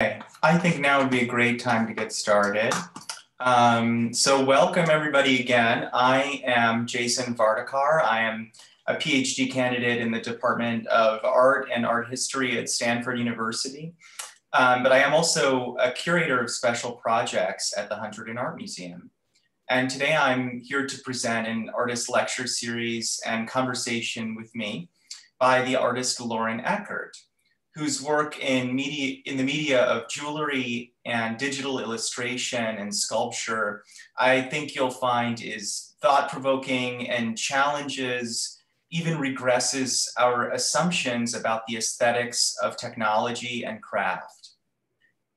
Okay, I think now would be a great time to get started. So welcome everybody again. I am Jason Vardekar. I am a PhD candidate in the Department of Art and Art History at Stanford University. But I am also a curator of special projects at the Hunterdon Art Museum. And today I'm here to present an artist lecture series and conversation with me by the artist Lauren Eckert, whose work in the media of jewelry and digital illustration and sculpture, I think you'll find is thought-provoking and challenges, even regresses our assumptions about the aesthetics of technology and craft.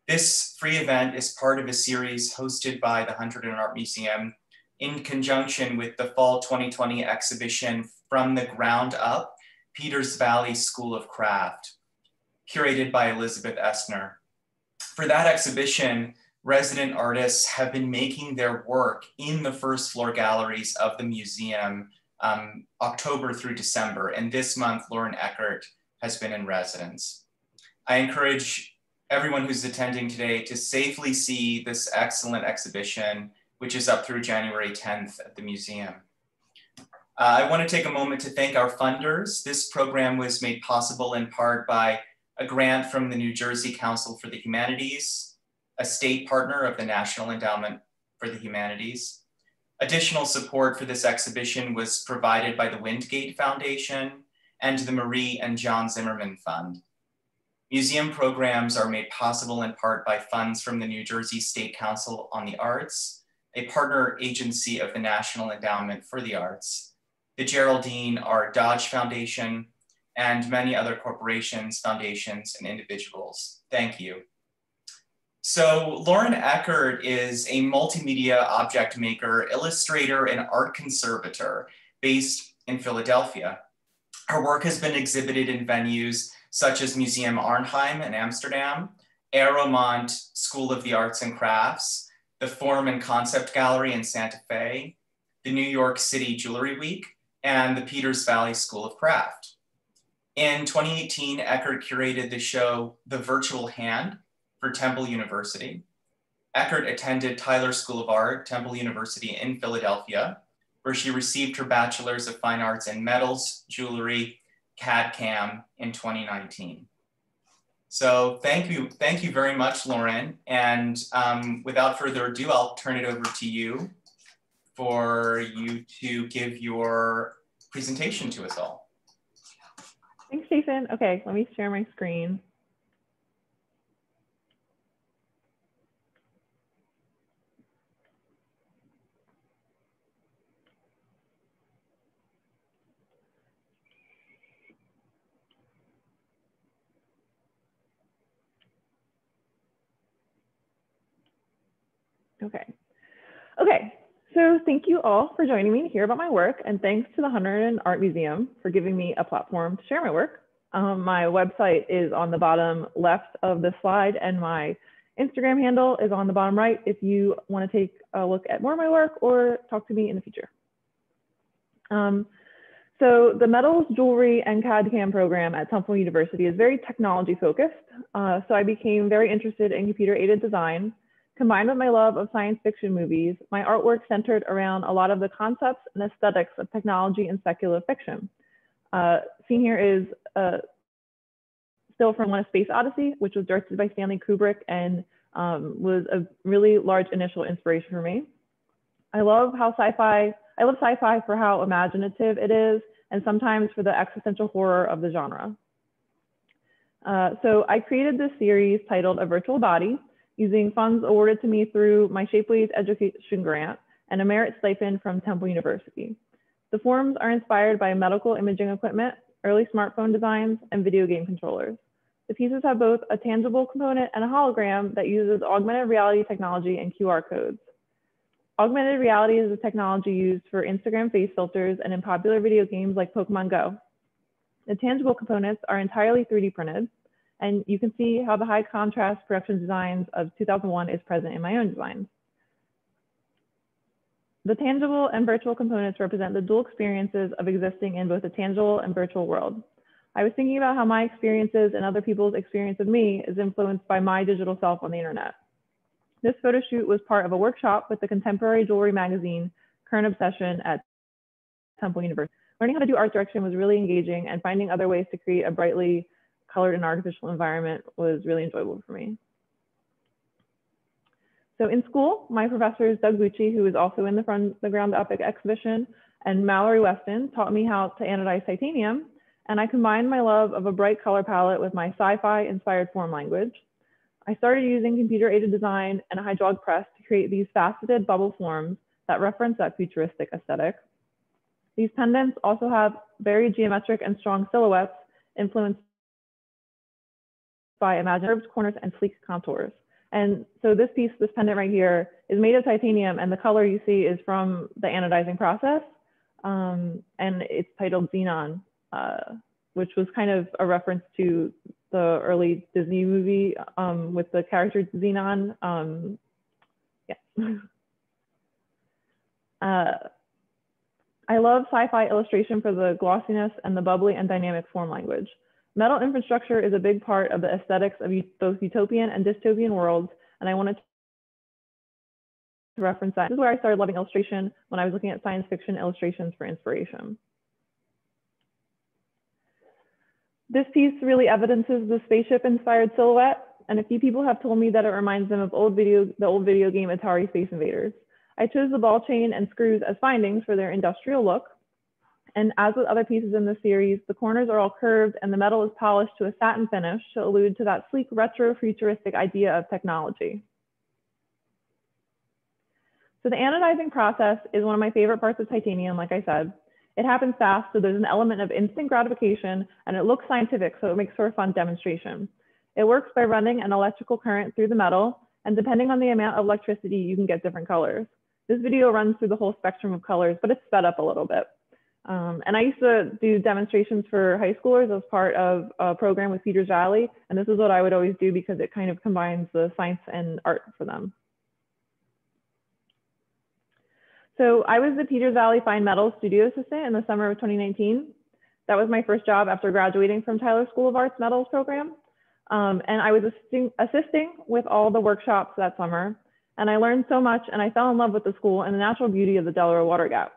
This free event is part of a series hosted by the Hunterdon Art Museum in conjunction with the fall 2020 exhibition From the Ground Up, Peters Valley School of Craft, curated by Elizabeth Esner. For that exhibition, resident artists have been making their work in the first floor galleries of the museum October through December. And this month, Lauren Eckert has been in residence. I encourage everyone who's attending today to safely see this excellent exhibition, which is up through January 10th at the museum. I want to take a moment to thank our funders. This program was made possible in part by a grant from the New Jersey Council for the Humanities, a state partner of the National Endowment for the Humanities. Additional support for this exhibition was provided by the Windgate Foundation and the Marie and John Zimmerman Fund. Museum programs are made possible in part by funds from the New Jersey State Council on the Arts, a partner agency of the National Endowment for the Arts, the Geraldine R. Dodge Foundation, and many other corporations, foundations, and individuals. Thank you. So Lauren Eckert is a multimedia object maker, illustrator, and art conservator based in Philadelphia. Her work has been exhibited in venues such as Museum Arnhem in Amsterdam, Arrowmont School of the Arts and Crafts, the Form and Concept Gallery in Santa Fe, the New York City Jewelry Week, and the Peters Valley School of Craft. In 2018, Eckert curated the show, The Virtual Hand, for Temple University. Eckert attended Tyler School of Art, Temple University in Philadelphia, where she received her Bachelor's of Fine Arts in Metals, Jewelry, CAD CAM in 2019. So thank you very much, Lauren. And without further ado, I'll turn it over to you for you to give your presentation to us all. Thanks, Jason. Okay, let me share my screen. Okay. So thank you all for joining me to hear about my work, and thanks to the Hunterdon Art Museum for giving me a platform to share my work. My website is on the bottom left of the slide, and my Instagram handle is on the bottom right if you want to take a look at more of my work or talk to me in the future. So the Metals, Jewelry, and CAD CAM program at Temple University is very technology focused. So I became very interested in computer-aided design. Combined with my love of science fiction movies, my artwork centered around a lot of the concepts and aesthetics of technology and secular fiction. Seen here is still from 2001: A Space Odyssey, which was directed by Stanley Kubrick and was a really large initial inspiration for me. I love sci-fi for how imaginative it is, and sometimes for the existential horror of the genre. So I created this series titled A Virtual Body, using funds awarded to me through my Shapeways Education Grant and a merit stipend from Temple University. The forms are inspired by medical imaging equipment, early smartphone designs, and video game controllers. The pieces have both a tangible component and a hologram that uses augmented reality technology and QR codes. Augmented reality is a technology used for Instagram face filters and in popular video games like Pokémon Go. The tangible components are entirely 3D printed, and you can see how the high contrast production designs of 2001 is present in my own designs. The tangible and virtual components represent the dual experiences of existing in both the tangible and virtual world. I was thinking about how my experiences and other people's experience of me is influenced by my digital self on the internet. This photo shoot was part of a workshop with the contemporary jewelry magazine, Current Obsession at Temple University. Learning how to do art direction was really engaging, and finding other ways to create a brightly colored and artificial environment was really enjoyable for me. So in school, my professors, Doug Gucci, who is also in the Ground Up exhibition, and Mallory Weston taught me how to anodize titanium, and I combined my love of a bright color palette with my sci-fi inspired form language. I started using computer-aided design and a hydraulic press to create these faceted bubble forms that reference that futuristic aesthetic. These pendants also have very geometric and strong silhouettes influenced by curves, corners, and sleek contours. And so this piece, this pendant right here, is made of titanium, and the color you see is from the anodizing process, and it's titled Xenon, which was kind of a reference to the early Disney movie with the character Xenon. I love sci-fi illustration for the glossiness and the bubbly and dynamic form language. Metal infrastructure is a big part of the aesthetics of both utopian and dystopian worlds, and I wanted to reference that. This is where I started loving illustration, when I was looking at science fiction illustrations for inspiration. This piece really evidences the spaceship-inspired silhouette, and a few people have told me that it reminds them of the old video game Atari Space Invaders. I chose the ball chain and screws as findings for their industrial look. And as with other pieces in this series, the corners are all curved and the metal is polished to a satin finish to allude to that sleek retro-futuristic idea of technology. So the anodizing process is one of my favorite parts of titanium, like I said. It happens fast, so there's an element of instant gratification, and it looks scientific, so it makes for a fun demonstration. It works by running an electrical current through the metal, and depending on the amount of electricity, you can get different colors. This video runs through the whole spectrum of colors, but it's sped up a little bit. And I used to do demonstrations for high schoolers as part of a program with Peters Valley, and this is what I would always do because it kind of combines the science and art for them. So I was the Peters Valley Fine Metals Studio Assistant in the summer of 2019. That was my first job after graduating from Tyler School of Arts Metals program. And I was assisting with all the workshops that summer. And I learned so much, and I fell in love with the school and the natural beauty of the Delaware Water Gap.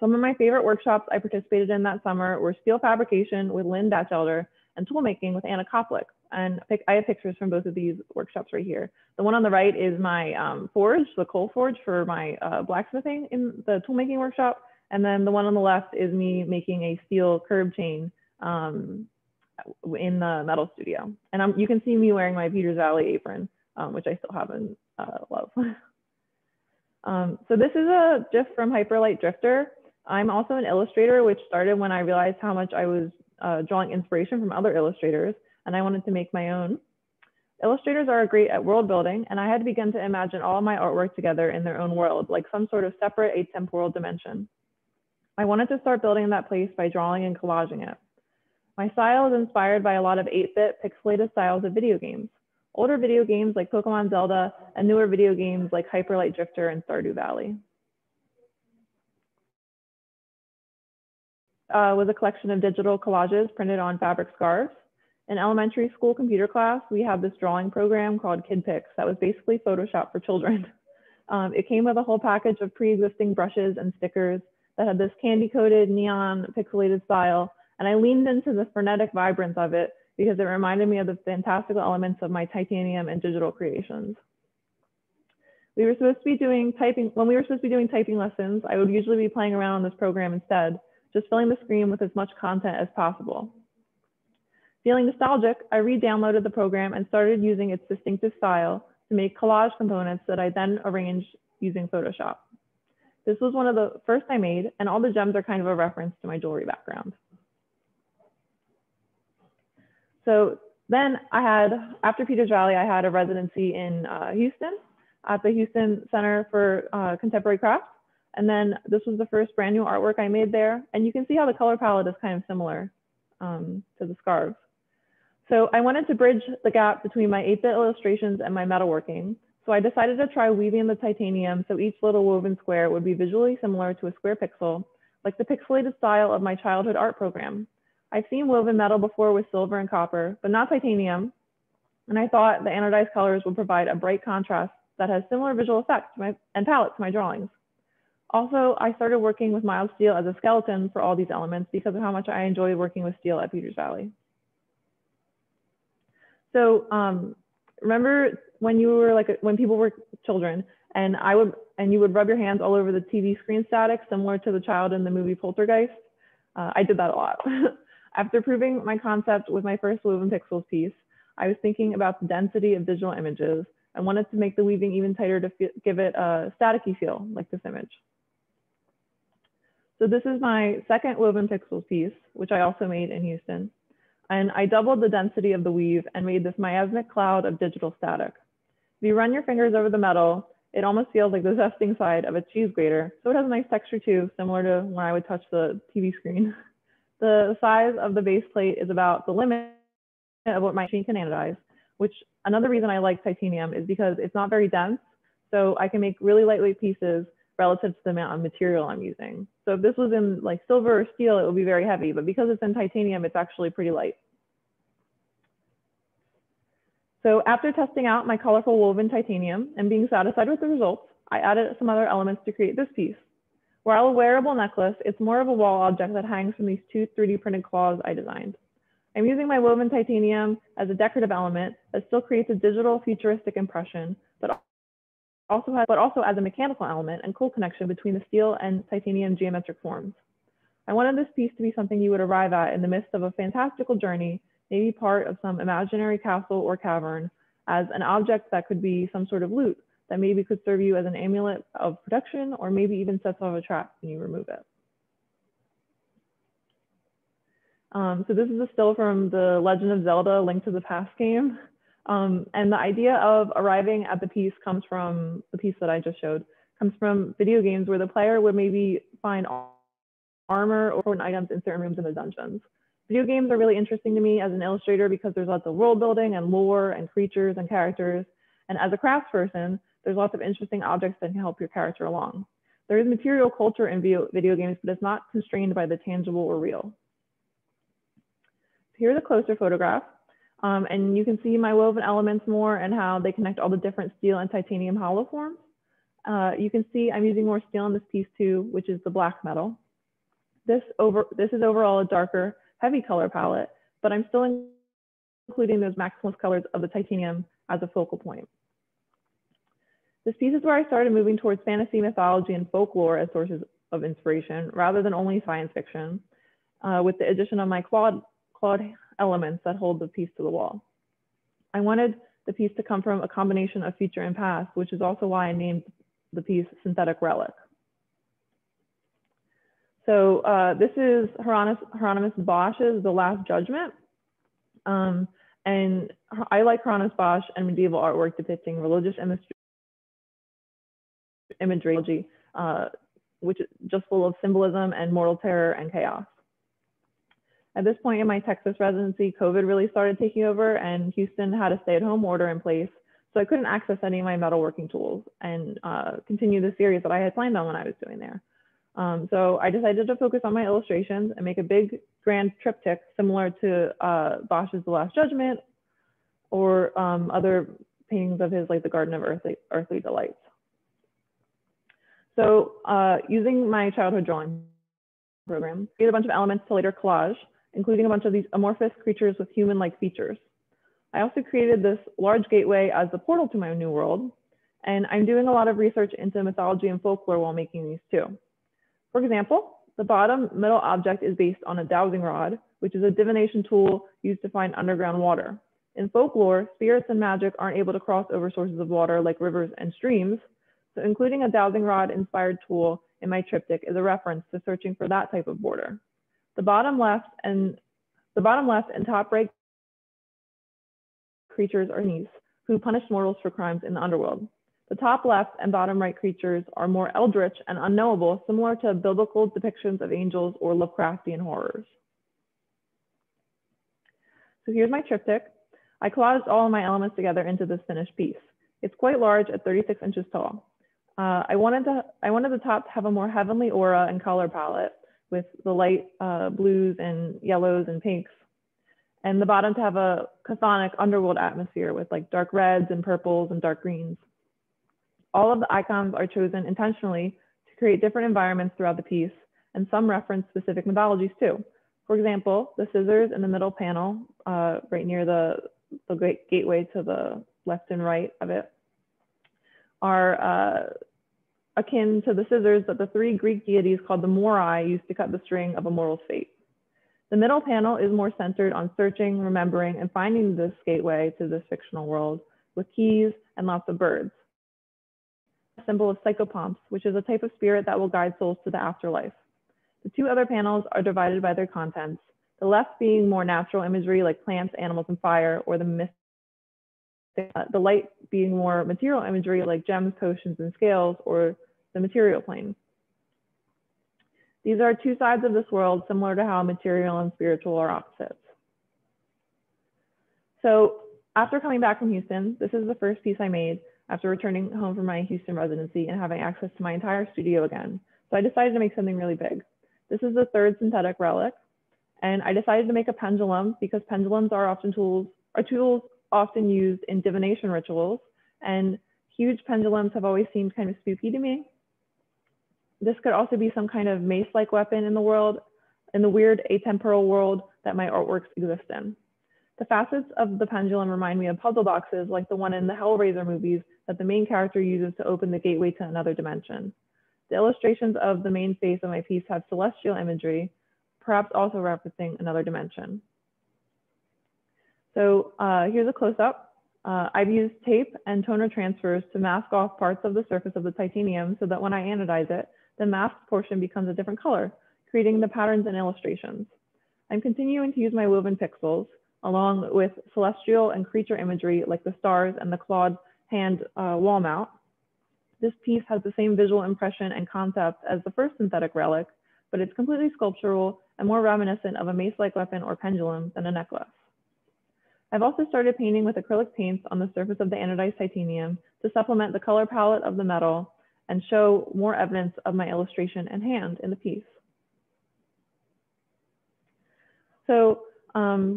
Some of my favorite workshops I participated in that summer were steel fabrication with Lynn Batchelder and tool making with Anna Koplik. And I have pictures from both of these workshops right here. The one on the right is my forge, the coal forge for my blacksmithing in the tool making workshop. And then the one on the left is me making a steel curb chain in the metal studio. And you can see me wearing my Peters Valley apron, which I still have in love. So this is a GIF from Hyperlight Drifter. I'm also an illustrator, which started when I realized how much I was drawing inspiration from other illustrators, and I wanted to make my own. Illustrators are great at world building, and I had begun to imagine all my artwork together in their own world, like some sort of separate atemporal dimension. I wanted to start building that place by drawing and collaging it. My style is inspired by a lot of 8-bit pixelated styles of video games. Older video games like Pokémon Zelda, and newer video games like Hyper Light Drifter and Stardew Valley. With a collection of digital collages printed on fabric scarves. In elementary school computer class, we have this drawing program called KidPix that was basically Photoshop for children. It came with a whole package of pre-existing brushes and stickers that had this candy-coated, neon, pixelated style, and I leaned into the frenetic vibrance of it because it reminded me of the fantastical elements of my titanium and digital creations. We were supposed to be doing typing. When we were supposed to be doing typing lessons, I would usually be playing around on this program instead, just filling the screen with as much content as possible. Feeling nostalgic, I re-downloaded the program and started using its distinctive style to make collage components that I then arranged using Photoshop. This was one of the first I made, and all the gems are kind of a reference to my jewelry background. So then I had, after Peters Valley, I had a residency in Houston at the Houston Center for Contemporary Crafts. And then this was the first brand new artwork I made there. And you can see how the color palette is kind of similar to the scarves. So I wanted to bridge the gap between my 8-bit illustrations and my metalworking. So I decided to try weaving the titanium so each little woven square would be visually similar to a square pixel, like the pixelated style of my childhood art program. I've seen woven metal before with silver and copper, but not titanium. And I thought the anodized colors would provide a bright contrast that has similar visual effects and palette to my drawings. Also, I started working with mild steel as a skeleton for all these elements because of how much I enjoy working with steel at Peters Valley. So remember when you were when people were children and you would rub your hands all over the TV screen static, similar to the child in the movie Poltergeist? I did that a lot. After proving my concept with my first woven pixels piece, I was thinking about the density of digital images and wanted to make the weaving even tighter to give it a staticky feel like this image. So this is my second woven pixels piece, which I also made in Houston. And I doubled the density of the weave and made this miasmic cloud of digital static. If you run your fingers over the metal, it almost feels like the zesting side of a cheese grater. So it has a nice texture too, similar to when I would touch the TV screen. The size of the base plate is about the limit of what my machine can anodize, which another reason I like titanium is because it's not very dense. So I can make really lightweight pieces relative to the amount of material I'm using. So if this was in like silver or steel, it would be very heavy, but because it's in titanium, it's actually pretty light. So after testing out my colorful woven titanium and being satisfied with the results, I added some other elements to create this piece. While a wearable necklace, it's more of a wall object that hangs from these two 3D printed claws I designed. I'm using my woven titanium as a decorative element that still creates a digital futuristic impression, but also as a mechanical element and cool connection between the steel and titanium geometric forms. I wanted this piece to be something you would arrive at in the midst of a fantastical journey, maybe part of some imaginary castle or cavern, as an object that could be some sort of loot that maybe could serve you as an amulet of protection, or maybe even sets off a trap when you remove it. So this is a still from the Legend of Zelda: Link to the Past game. And the idea of arriving at the piece comes from the piece that I just showed, comes from video games where the player would maybe find armor or certain items in certain rooms in the dungeons. Video games are really interesting to me as an illustrator because there's lots of world building and lore and creatures and characters. And as a craftsperson, there's lots of interesting objects that can help your character along. There is material culture in video games, but it's not constrained by the tangible or real. Here's a closer photograph. And you can see my woven elements more and how they connect all the different steel and titanium hollow forms. You can see I'm using more steel in this piece too, which is the black metal. This is overall a darker, heavy color palette, but I'm still including those maximalist colors of the titanium as a focal point. This piece is where I started moving towards fantasy, mythology, and folklore as sources of inspiration, rather than only science fiction, with the addition of my clawed elements that hold the piece to the wall. I wanted the piece to come from a combination of future and past, which is also why I named the piece Synthetic Relic. So this is Hieronymus Bosch's The Last Judgment. And I like Hieronymus Bosch and medieval artwork depicting religious imagery, which is just full of symbolism and mortal terror and chaos. At this point in my Texas residency, COVID really started taking over and Houston had a stay-at-home order in place. So I couldn't access any of my metalworking tools and continue the series that I had planned on when I was doing there. So I decided to focus on my illustrations and make a big grand triptych similar to Bosch's The Last Judgment or other paintings of his like the Garden of Earthly Delights. So using my childhood drawing program, I created a bunch of elements to later collage, including a bunch of these amorphous creatures with human-like features. I also created this large gateway as the portal to my new world, and I'm doing a lot of research into mythology and folklore while making these too. For example, the bottom middle object is based on a dowsing rod, which is a divination tool used to find underground water. In folklore, spirits and magic aren't able to cross over sources of water like rivers and streams, so including a dowsing rod-inspired tool in my triptych is a reference to searching for that type of border. The bottom left and top right creatures are Anis, who punish mortals for crimes in the underworld. The top left and bottom right creatures are more eldritch and unknowable, similar to biblical depictions of angels or Lovecraftian horrors. So here's my triptych. I collaged all of my elements together into this finished piece. It's quite large at 36 inches tall. I wanted the top to have a more heavenly aura and color palette, with the light blues and yellows and pinks. And the bottoms have a chthonic underworld atmosphere with like dark reds and purples and dark greens. All of the icons are chosen intentionally to create different environments throughout the piece, and some reference specific mythologies too. For example, the scissors in the middle panel, right near the great gateway to the left and right of it, are akin to the scissors that the three Greek deities called the Moirai used to cut the string of a mortal's fate. The middle panel is more centered on searching, remembering, and finding this gateway to this fictional world with keys and lots of birds. A symbol of psychopomps, which is a type of spirit that will guide souls to the afterlife. The two other panels are divided by their contents, the left being more natural imagery like plants, animals, and fire, or the myth. The light being more material imagery like gems, potions, and scales, or the material plane. These are two sides of this world, similar to how material and spiritual are opposites. So after coming back from Houston, this is the first piece I made after returning home from my Houston residency and having access to my entire studio again. So I decided to make something really big. This is the third synthetic relic. And I decided to make a pendulum because pendulums are often tools often used in divination rituals, and huge pendulums have always seemed kind of spooky to me. This could also be some kind of mace-like weapon in the world, in the weird atemporal world that my artworks exist in. The facets of the pendulum remind me of puzzle boxes like the one in the Hellraiser movies that the main character uses to open the gateway to another dimension. The illustrations of the main face of my piece have celestial imagery, perhaps also referencing another dimension. So here's a close-up. I've used tape and toner transfers to mask off parts of the surface of the titanium so that when I anodize it, the masked portion becomes a different color, creating the patterns and illustrations. I'm continuing to use my woven pixels, along with celestial and creature imagery like the stars and the clawed hand wall mount. This piece has the same visual impression and concept as the first synthetic relic, but it's completely sculptural and more reminiscent of a mace-like weapon or pendulum than a necklace. I've also started painting with acrylic paints on the surface of the anodized titanium to supplement the color palette of the metal and show more evidence of my illustration and hand in the piece. So I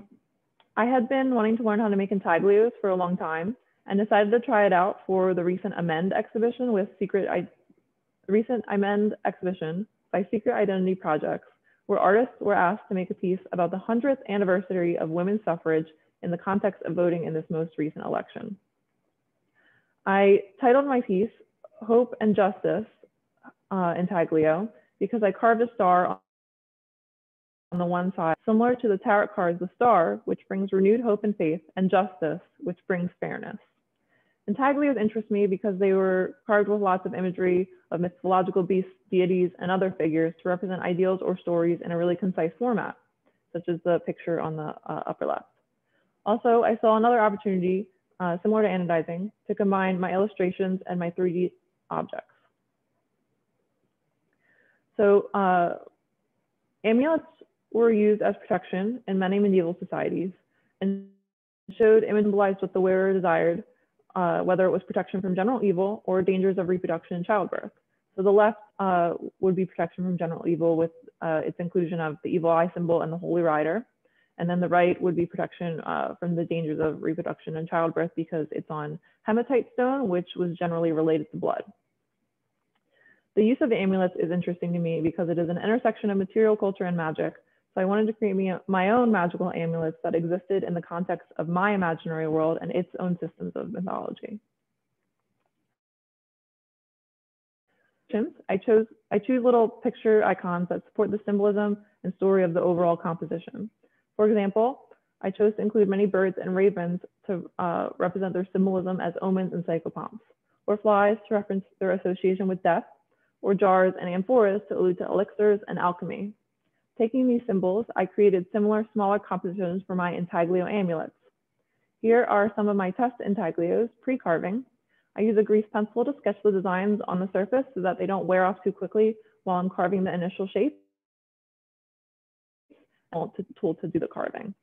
had been wanting to learn how to make intaglios for a long time and decided to try it out for the recent Amend exhibition by Secret Identity Projects, where artists were asked to make a piece about the 100th anniversary of women's suffrage in the context of voting in this most recent election. I titled my piece, Hope and Justice Intaglio, because I carved a star on the one side, similar to the tarot cards, the star, which brings renewed hope and faith, and justice, which brings fairness. Intaglios interest me because they were carved with lots of imagery of mythological beasts, deities, and other figures to represent ideals or stories in a really concise format, such as the picture on the upper left. Also, I saw another opportunity, similar to anodizing, to combine my illustrations and my 3D objects. So amulets were used as protection in many medieval societies and showed and symbolized what the wearer desired, whether it was protection from general evil or dangers of reproduction and childbirth. So the left would be protection from general evil with its inclusion of the evil eye symbol and the holy rider. And then the right would be protection from the dangers of reproduction and childbirth because it's on hematite stone, which was generally related to blood. The use of the amulets is interesting to me because it is an intersection of material culture and magic. So I wanted to create my own magical amulets that existed in the context of my imaginary world and its own systems of mythology. I choose little picture icons that support the symbolism and story of the overall composition. For example, I chose to include many birds and ravens to represent their symbolism as omens and psychopomps, or flies to reference their association with death, or jars and amphoras to allude to elixirs and alchemy. Taking these symbols, I created similar smaller compositions for my intaglio amulets. Here are some of my test intaglios pre-carving. I use a grease pencil to sketch the designs on the surface so that they don't wear off too quickly while I'm carving the initial shape. Tool to do the carving.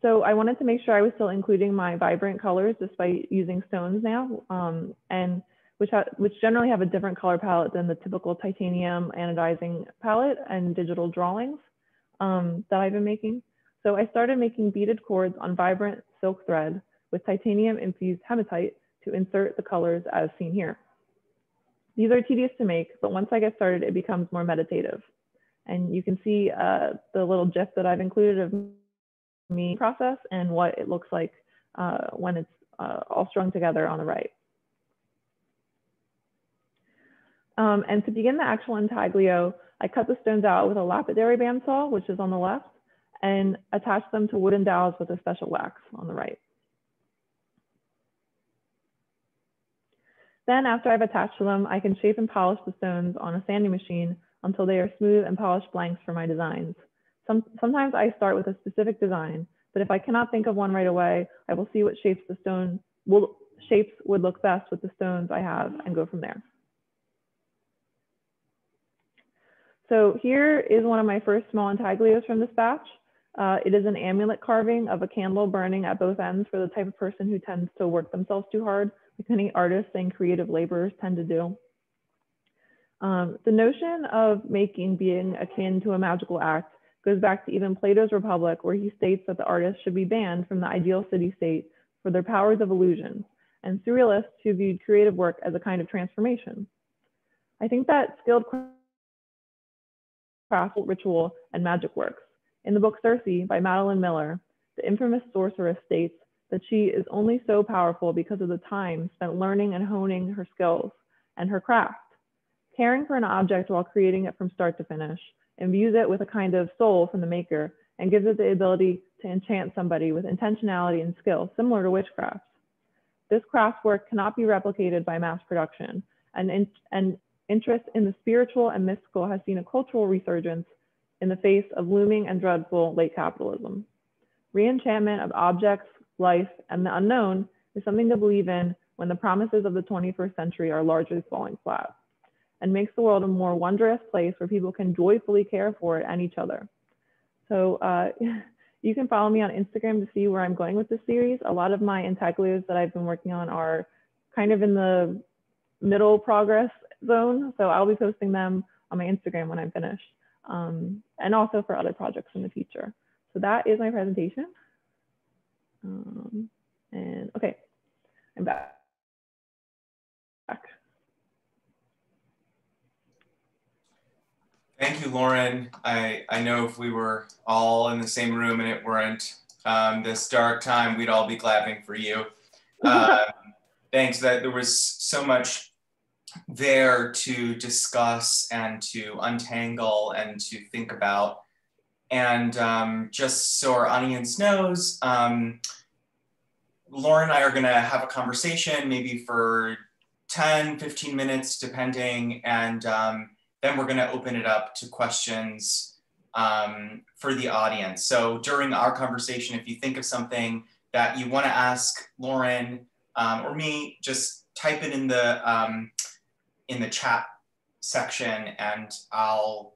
So I wanted to make sure I was still including my vibrant colors despite using stones now, and which generally have a different color palette than the typical titanium anodizing palette and digital drawings that I've been making. So I started making beaded cords on vibrant silk thread with titanium infused hematite to insert the colors as seen here. These are tedious to make, but once I get started, it becomes more meditative. And you can see the little gif that I've included of me process and what it looks like when it's all strung together on the right. And to begin the actual intaglio, I cut the stones out with a lapidary bandsaw, which is on the left, and attached them to wooden dowels with a special wax on the right. Then after I've attached them, I can shape and polish the stones on a sanding machine until they are smooth and polished blanks for my designs. Sometimes I start with a specific design, but if I cannot think of one right away, I will see what shapes would look best with the stones I have and go from there. So here is one of my first small intaglios from this batch. It is an amulet carving of a candle burning at both ends for the type of person who tends to work themselves too hard, like many artists and creative laborers tend to do. The notion of making being akin to a magical act goes back to even Plato's Republic, where he states that the artist should be banned from the ideal city-state for their powers of illusion, and surrealists who viewed creative work as a kind of transformation. I think that skilled craft, ritual, and magic works. In the book Circe by Madeline Miller, the infamous sorceress states that she is only so powerful because of the time spent learning and honing her skills and her craft. Caring for an object while creating it from start to finish imbues it with a kind of soul from the maker and gives it the ability to enchant somebody with intentionality and skill similar to witchcraft. This craft work cannot be replicated by mass production, and interest in the spiritual and mystical has seen a cultural resurgence in the face of looming and dreadful late capitalism. Re-enchantment of objects, life, and the unknown is something to believe in when the promises of the 21st century are largely falling flat, and makes the world a more wondrous place where people can joyfully care for it and each other. So you can follow me on Instagram to see where I'm going with this series. A lot of my intaglios that I've been working on are kind of in the middle progress zone. So I'll be posting them on my Instagram when I'm finished, and also for other projects in the future. So that is my presentation. And okay, I'm back. Thank you, Lauren. I know if we were all in the same room and it weren't this dark time, we'd all be clapping for you. Thanks. That there was so much there to discuss and to untangle and to think about. And just so our audience knows, Lauren and I are going to have a conversation maybe for 10, 15 minutes, depending. And then we're going to open it up to questions for the audience. So during our conversation, if you think of something that you want to ask Lauren or me, just type it in the chat section, and I'll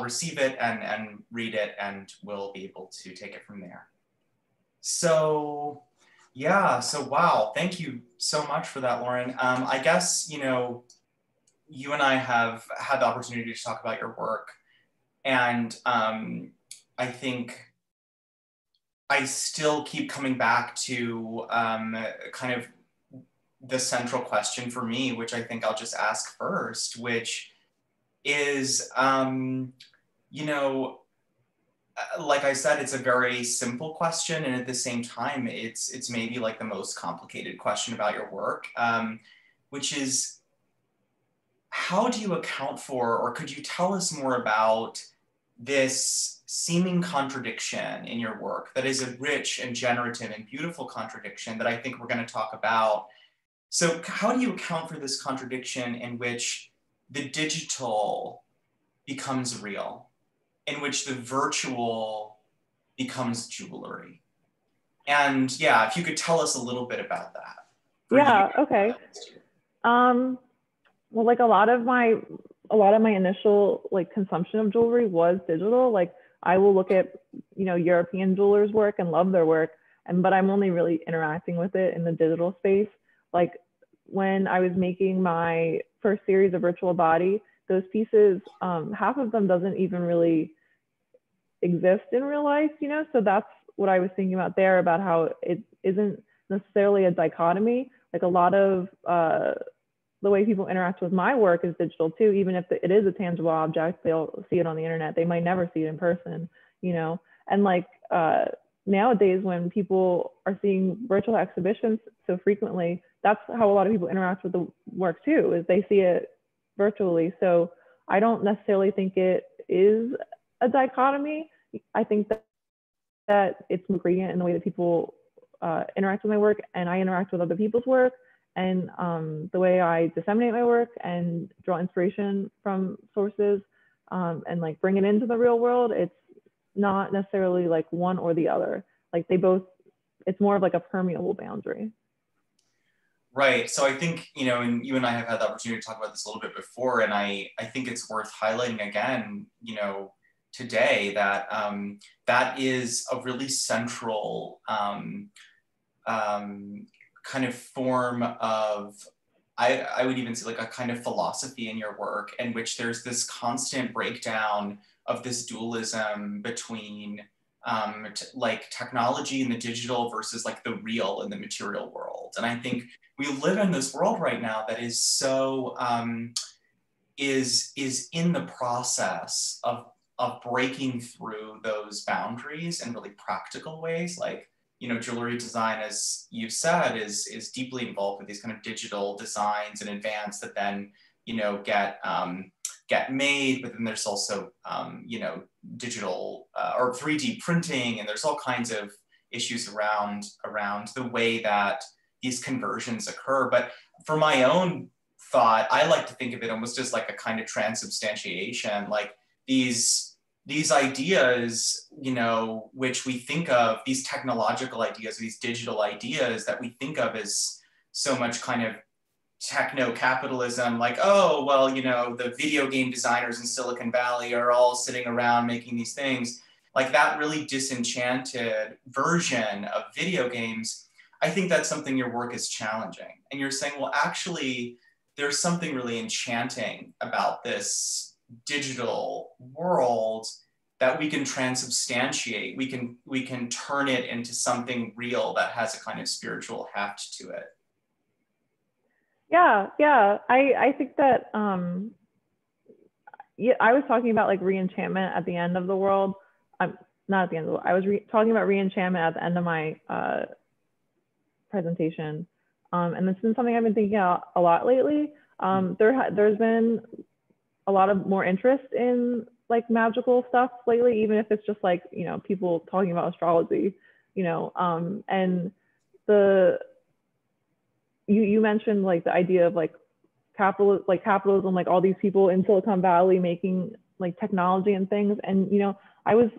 receive it and read it, and we'll be able to take it from there. So yeah, so wow, thank you so much for that, Lauren. I guess, you know, you and I have had the opportunity to talk about your work. And I think I still keep coming back to kind of the central question for me, which I think I'll just ask first, which is, you know, like I said, it's a very simple question. And at the same time, it's maybe like the most complicated question about your work, which is, how do you account for, or could you tell us more about this seeming contradiction in your work that is a rich and generative and beautiful contradiction that I think we're going to talk about? So how do you account for this contradiction in which the digital becomes real, in which the virtual becomes jewelry? And yeah, if you could tell us a little bit about that. Yeah, okay. Well, like a lot of my initial like consumption of jewelry was digital. Like I will look at, you know, European jewelers' work and love their work, but I'm only really interacting with it in the digital space. Like when I was making my first series of Virtual Body, those pieces, half of them doesn't even really exist in real life, you know? So that's what I was thinking about there, about how it isn't necessarily a dichotomy. Like a lot of the way people interact with my work is digital too. Even if it is a tangible object, they'll see it on the internet. They might never see it in person, you know? And like nowadays when people are seeing virtual exhibitions so frequently, that's how a lot of people interact with the work too, is they see it virtually. So I don't necessarily think it is a dichotomy. I think that it's an ingredient in the way that people interact with my work, and I interact with other people's work, and the way I disseminate my work and draw inspiration from sources and like bring it into the real world. It's not necessarily like one or the other. Like they both, it's more of like a permeable boundary. Right, so I think, you know, and you and I have had the opportunity to talk about this a little bit before, and I think it's worth highlighting again, you know, today that that is a really central kind of form of, I would even say like a kind of philosophy in your work, in which there's this constant breakdown of this dualism between like technology and the digital versus like the real and the material world. And I think we live in this world right now that is so, is in the process of breaking through those boundaries in really practical ways. Like, you know, jewelry design, as you've said, is deeply involved with these kind of digital designs in advance that then, you know, get made, but then there's also, you know, digital or 3D printing, and there's all kinds of issues around the way that these conversions occur. But for my own thought, I like to think of it almost as like a kind of transubstantiation, like these ideas, you know, which we think of, these technological ideas, these digital ideas that we think of as so much kind of techno-capitalism, like, oh, well, you know, the video game designers in Silicon Valley are all sitting around making these things. Like that really disenchanted version of video games, I think that's something your work is challenging. And you're saying, well, actually, there's something really enchanting about this digital world that we can transubstantiate. We can turn it into something real that has a kind of spiritual heft to it. Yeah. I think that, yeah, I was talking about like re-enchantment at the end of the world. Not at the end of the world. I was talking about re-enchantment at the end of my presentation. And it's been something I've been thinking about a lot lately. There's been a lot of more interest in like magical stuff lately, even if it's just like, you know, people talking about astrology, you know, and the, You mentioned like the idea of like capitalism, like all these people in Silicon Valley making like technology and things. And, you know, I was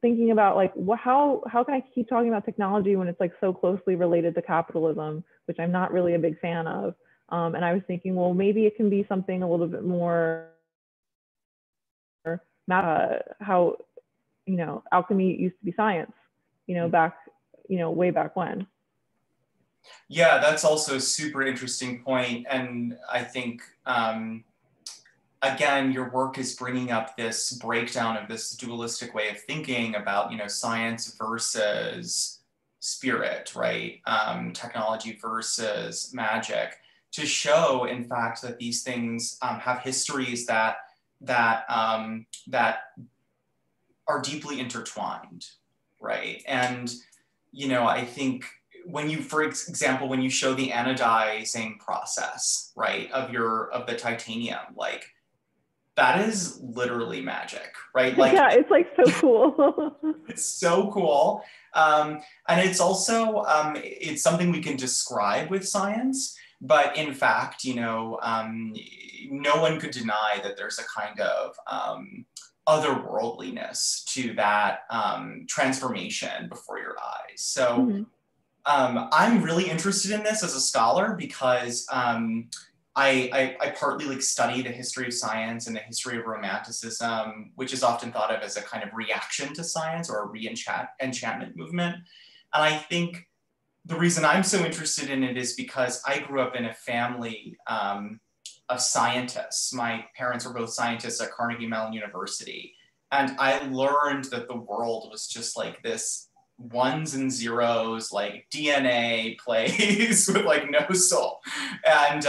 thinking about like, well, how can I keep talking about technology when it's like so closely related to capitalism, which I'm not really a big fan of. And I was thinking, well, maybe it can be something a little bit more, how, you know, alchemy used to be science, you know, back, you know, way back when. Yeah, that's also a super interesting point. And I think, again, your work is bringing up this breakdown of this dualistic way of thinking about, you know, science versus spirit, right? Technology versus magic, to show, in fact, that these things have histories that are deeply intertwined, right? And, you know, I think, when you, for example, when you show the anodizing process, right, of the titanium, like that is literally magic, right? Like, yeah, it's like so cool. It's so cool. And it's also, it's something we can describe with science, but in fact, you know, no one could deny that there's a kind of otherworldliness to that transformation before your eyes. So, I'm really interested in this as a scholar because I partly like study the history of science and the history of romanticism, which is often thought of as a kind of reaction to science or a re-enchantment movement. And I think the reason I'm so interested in it is because I grew up in a family of scientists. My parents were both scientists at Carnegie Mellon University. And I learned that the world was just like this ones and zeros, like DNA plays with like no soul. And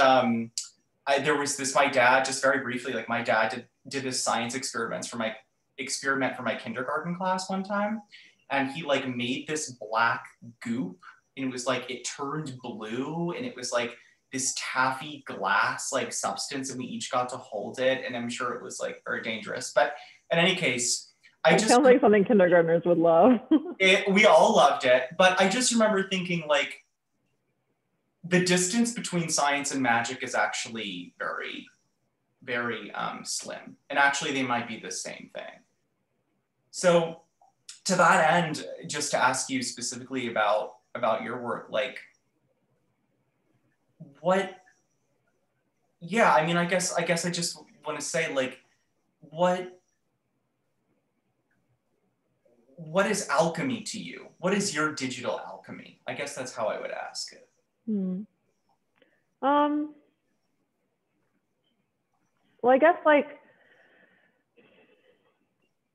there was this, my dad, just very briefly, like my dad did his science experiments for my kindergarten class one time. And he like made this black goop, and it was like, it turned blue, and it was like this taffy glass like substance, and we each got to hold it. And I'm sure it was like very dangerous, but in any case, I just— sounds like something kindergartners would love. We all loved it, but I just remember thinking like, the distance between science and magic is actually very, very slim. And actually they might be the same thing. So to that end, just to ask you specifically about your work, like what, yeah, I mean, I guess I just want to say like, what is alchemy to you? What is your digital alchemy? I guess that's how I would ask it. Well, I guess like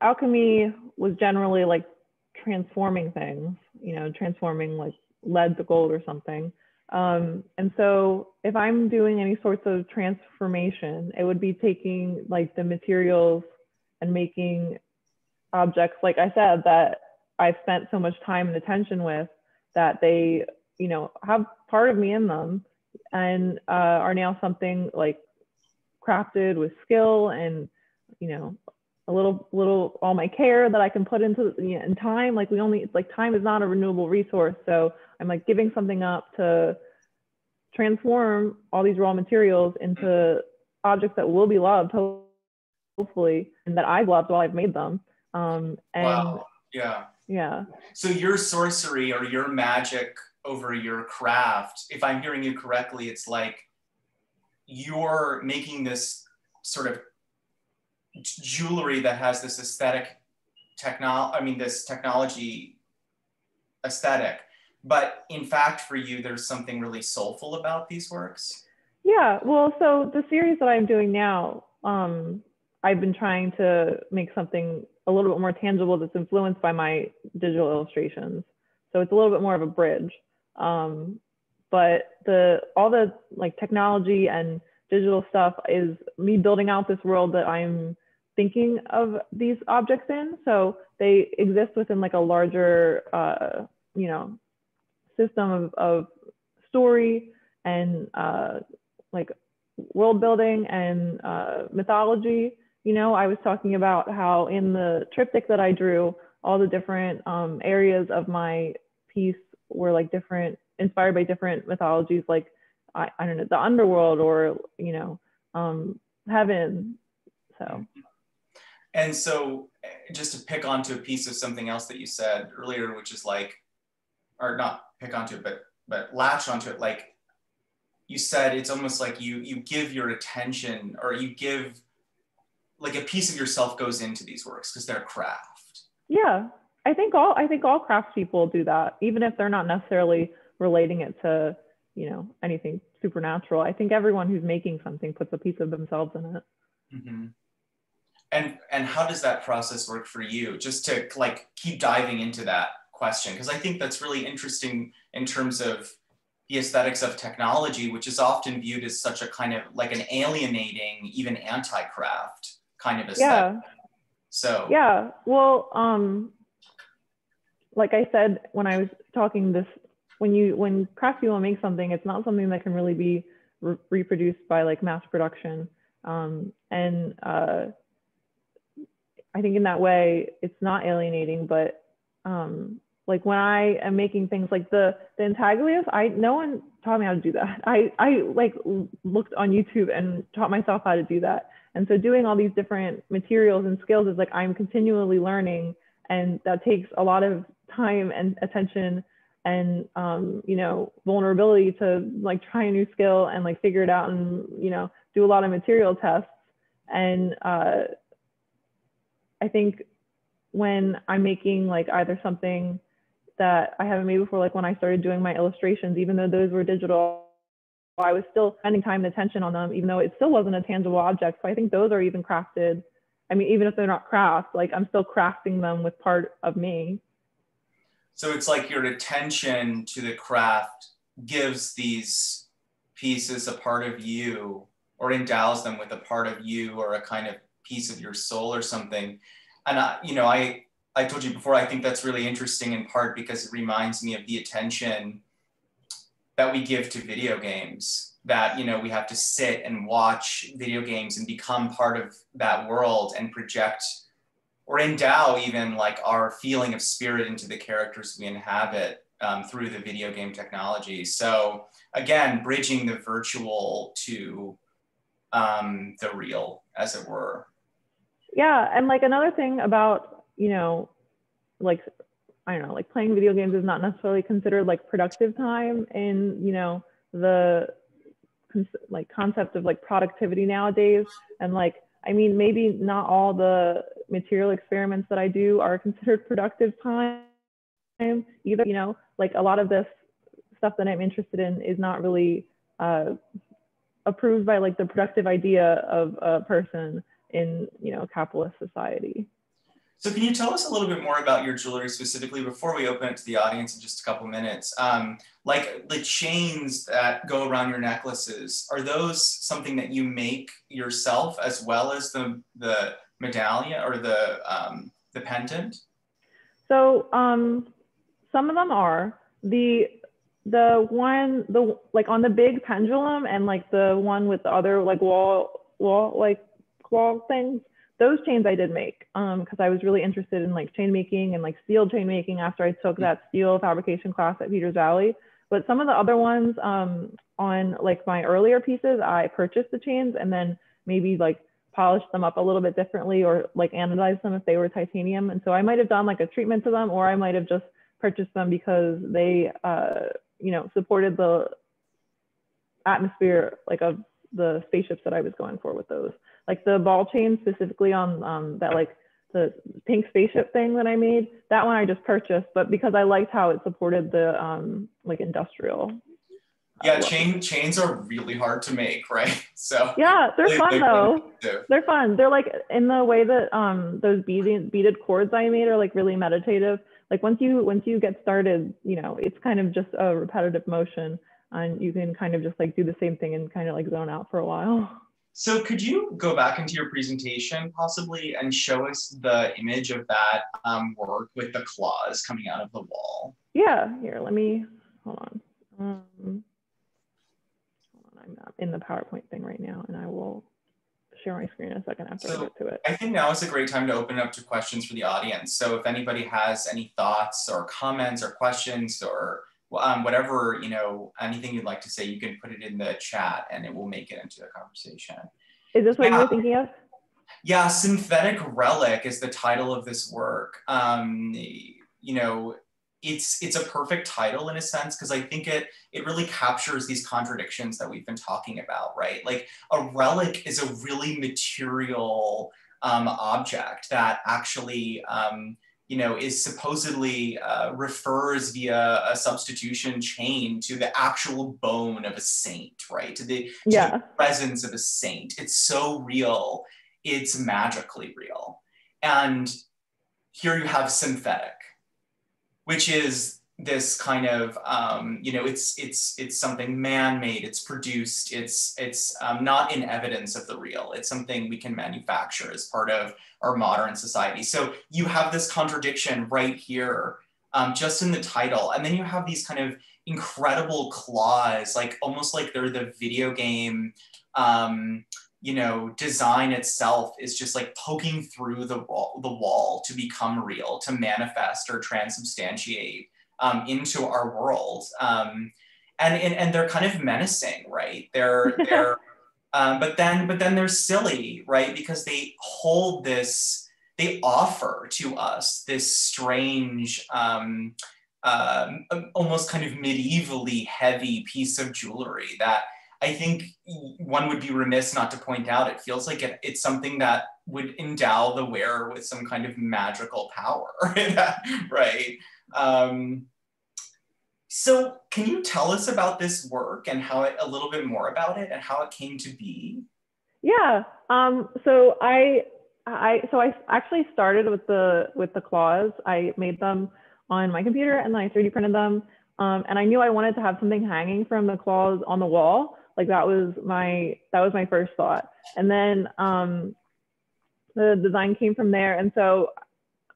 alchemy was generally like transforming things, you know, transforming like lead to gold or something. And so if I'm doing any sorts of transformation, it would be taking like the materials and making objects, like I said, that I've spent so much time and attention with, that they, you know, have part of me in them, and are now something like crafted with skill and, you know, a little all my care that I can put into, you know, in time. Like we only, it's like time is not a renewable resource. So I'm like giving something up to transform all these raw materials into objects that will be loved, hopefully, and that I've loved while I've made them. And wow. Yeah. Yeah. So your sorcery or your magic over your craft, if I'm hearing you correctly, it's like you're making this sort of jewelry that has this aesthetic this technology aesthetic, but in fact for you there's something really soulful about these works. Yeah, well, so the series that I'm doing now, I've been trying to make something a little bit more tangible that's influenced by my digital illustrations, so it's a little bit more of a bridge. But all the like technology and digital stuff is me building out this world that I'm thinking of these objects in. So they exist within like a larger, you know, system of story and like world building and mythology. You know, I was talking about how in the triptych that I drew, all the different areas of my piece were like different, inspired by different mythologies, like I don't know, the underworld, or, you know, heaven. So. And so just to pick onto a piece of something else that you said earlier, which is like, or not pick onto it, but latch onto it. Like you said, it's almost like you give your attention, or you give like a piece of yourself goes into these works because they're craft. Yeah. I think all craft people do that, even if they're not necessarily relating it to, you know, anything supernatural. I think everyone who's making something puts a piece of themselves in it. Mm-hmm. And how does that process work for you? Just to like keep diving into that question, because I think that's really interesting in terms of the aesthetics of technology, which is often viewed as such a kind of like an alienating, even anti-craft kind of aesthetic. Yeah. So. Yeah, well, like I said, when I was talking this, when craft people make something, it's not something that can really be reproduced by like mass production. I think in that way, it's not alienating, but like when I am making things like the intaglios, no one taught me how to do that. I like looked on YouTube and taught myself how to do that. And so doing all these different materials and skills is like, I'm continually learning, and that takes a lot of time and attention and, you know, vulnerability to like try a new skill and like figure it out and, you know, do a lot of material tests. And I think when I'm making like either something that I haven't made before, like when I started doing my illustrations, even though those were digital, I was still spending time and attention on them, even though it still wasn't a tangible object. So I think those are even crafted. I mean, even if they're not crafts, like I'm still crafting them with part of me. So it's like your attention to the craft gives these pieces a part of you, or endows them with a part of you, or a kind of piece of your soul or something. And I told you before, I think that's really interesting in part because it reminds me of the attention that we give to video games, that, you know, we have to sit and watch video games and become part of that world and project or endow even like our feeling of spirit into the characters we inhabit through the video game technology. So again, bridging the virtual to the real, as it were. Yeah, and like another thing about, you know, like, I don't know, like playing video games is not necessarily considered like productive time in, you know, the like concept of like productivity nowadays. And like, I mean, maybe not all the material experiments that I do are considered productive time either, you know, like a lot of this stuff that I'm interested in is not really approved by like the productive idea of a person in, you know, capitalist society. So can you tell us a little bit more about your jewelry specifically before we open it to the audience in just a couple minutes? Like the chains that go around your necklaces, are those something that you make yourself as well as the medallion or the pendant? So some of them are. The one like on the big pendulum and like the one with the other like wall things, those chains I did make because I was really interested in like chain making and like steel chain making after I took that steel fabrication class at Peters Valley. But some of the other ones on like my earlier pieces, I purchased the chains and then maybe like polished them up a little bit differently or like anodized them if they were titanium. And so I might've done like a treatment to them, or I might've just purchased them because they, you know, supported the atmosphere like of the spaceships that I was going for with those. Like the ball chain specifically on that, like the pink spaceship thing that I made, that one I just purchased, but because I liked how it supported the like industrial. Yeah, chains are really hard to make, right? So yeah, they're fun though. They're fun. They're like in the way that those beaded cords I made are like really meditative. Like once you get started, you know, it's kind of just a repetitive motion and you can kind of just like do the same thing and kind of like zone out for a while. So could you go back into your presentation possibly and show us the image of that work with the claws coming out of the wall? Yeah, here, let me, hold on. I'm not in the PowerPoint thing right now and I will share my screen in a second after I get to it. I think now is a great time to open up to questions for the audience. So if anybody has any thoughts or comments or questions or whatever, you know, anything you'd like to say, you can put it in the chat and it will make it into a conversation. Is this what you were thinking of? Yeah, Synthetic Relic is the title of this work. You know, it's a perfect title in a sense because I think it really captures these contradictions that we've been talking about, right? Like a relic is a really material object that actually you know, is supposedly refers via a substitution chain to the actual bone of a saint, right? To the presence of a saint. It's so real, it's magically real. And here you have synthetic, which is this kind of, you know, it's something man-made, it's produced, it's not in evidence of the real. It's something we can manufacture as part of our modern society. So you have this contradiction right here, just in the title. And then you have these kind of incredible claws, like almost like they're the video game, you know, design itself is just like poking through the wall to become real, to manifest or transubstantiate into our world. And they're kind of menacing, right? They're but then they're silly, right? Because they hold this, they offer to us this strange, almost kind of medievally heavy piece of jewelry that I think one would be remiss not to point out. It feels like it's something that would endow the wearer with some kind of magical power, right? So can you tell us about this work and how it, a little bit more about it and how it came to be? Yeah, so I actually started with the claws. I made them on my computer and I 3D printed them. And I knew I wanted to have something hanging from the claws on the wall. Like that was my first thought. And then the design came from there. And so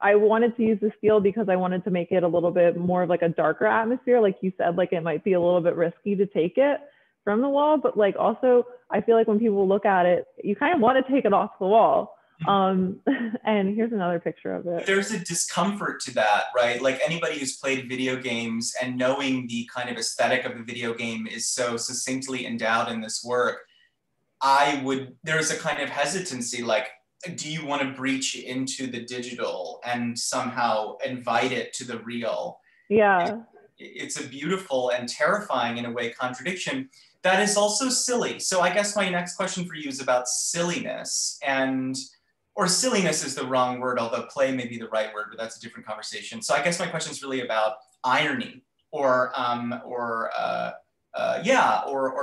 I wanted to use the steel because I wanted to make it a little bit more of like a darker atmosphere. Like you said, like it might be a little bit risky to take it from the wall, but like also I feel like when people look at it, you kind of want to take it off the wall. And here's another picture of it. There's a discomfort to that, right? Like anybody who's played video games and knowing the kind of aesthetic of the video game is so succinctly endowed in this work, there's a kind of hesitancy, like, do you want to breach into the digital and somehow invite it to the real? Yeah. It's a beautiful and terrifying, in a way, contradiction that is also silly. So I guess my next question for you is about silliness, and, or silliness is the wrong word, although play may be the right word, but that's a different conversation. So I guess my question is really about irony or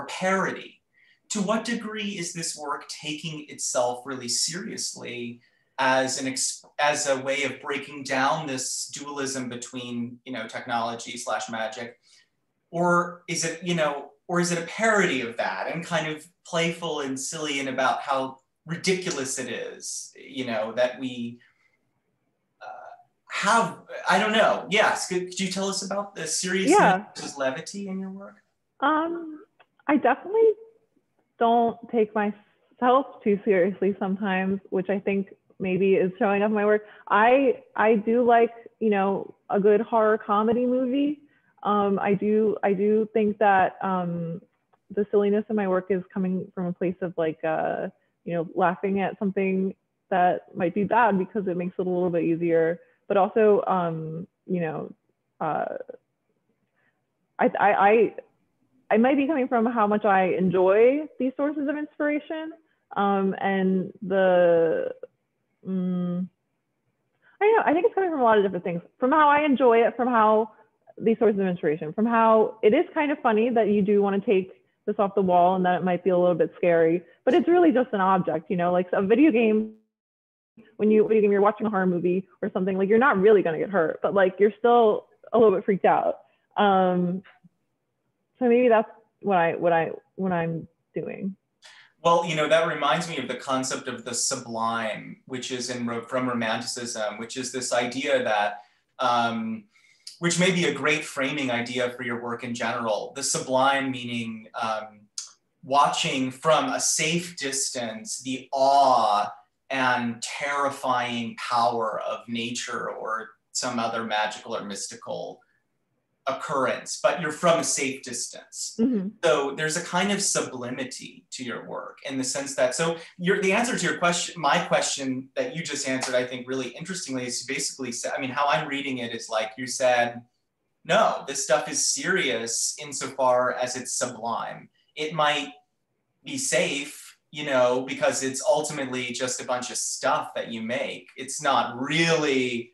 parody. To what degree is this work taking itself really seriously as a way of breaking down this dualism between, you know, technology/magic, or is it, you know, or is it a parody of that and kind of playful and silly and about how ridiculous it is, you know, that we have? I don't know. Yes, could you tell us about the seriousness versus levity in your work? I definitely don't take myself too seriously sometimes, which I think maybe is showing up in my work. I do like, you know, a good horror comedy movie. I do think that the silliness in my work is coming from a place of like, you know, laughing at something that might be bad because it makes it a little bit easier. But also, you know, I might be coming from how much I enjoy these sources of inspiration, and the, I don't know, I think it's coming from a lot of different things, from how I enjoy it, from how these sources of inspiration, from how it is kind of funny that you do want to take this off the wall and that it might be a little bit scary, but it's really just an object, you know, like a video game, when you're watching a horror movie or something, like you're not really going to get hurt, but like you're still a little bit freaked out. So maybe that's what I'm doing. Well, you know, that reminds me of the concept of the sublime, which is from Romanticism, which is this idea that, which may be a great framing idea for your work in general. The sublime meaning watching from a safe distance the awe and terrifying power of nature or some other magical or mystical occurrence, but you're from a safe distance. Mm-hmm. So there's a kind of sublimity to your work in the sense that, so the answer to your question, my question that you just answered, I think really interestingly is basically, I mean, how I'm reading it is like you said, no, this stuff is serious insofar as it's sublime. It might be safe, you know, because it's ultimately just a bunch of stuff that you make. It's not really